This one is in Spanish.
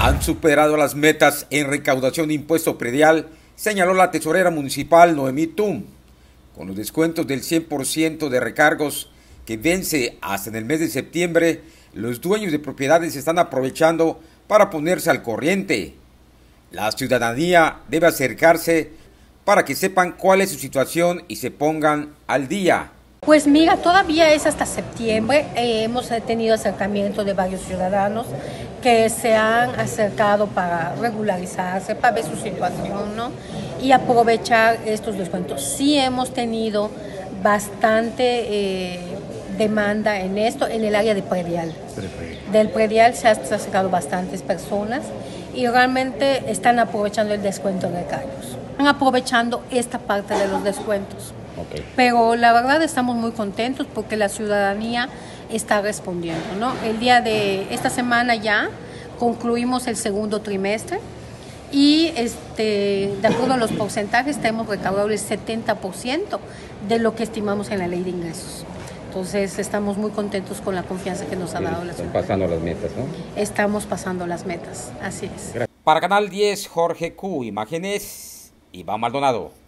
Han superado las metas en recaudación de impuesto predial, señaló la tesorera municipal Noemí Tum. Con los descuentos del 100% de recargos que vence hasta en el mes de septiembre, los dueños de propiedades están aprovechando para ponerse al corriente. La ciudadanía debe acercarse para que sepan cuál es su situación y se pongan al día. Pues mira, todavía es hasta septiembre, hemos tenido acercamiento de varios ciudadanos que se han acercado para regularizarse, para ver su situación, ¿no? Y aprovechar estos descuentos. Sí hemos tenido bastante demanda en esto, en el área de predial. Perfecto. Del predial se han acercado bastantes personas y realmente están aprovechando el descuento de recargos. Están aprovechando esta parte de los descuentos. Okay. Pero la verdad estamos muy contentos porque la ciudadanía está respondiendo, ¿no? El día de esta semana ya concluimos el segundo trimestre y de acuerdo a los porcentajes tenemos recaudado el 70% de lo que estimamos en la ley de ingresos. Entonces estamos muy contentos con la confianza que nos ha dado la ciudadanía. Están pasando las metas, ¿no? Estamos pasando las metas, así es. Para Canal 10, Jorge Q., imágenes Iván Maldonado.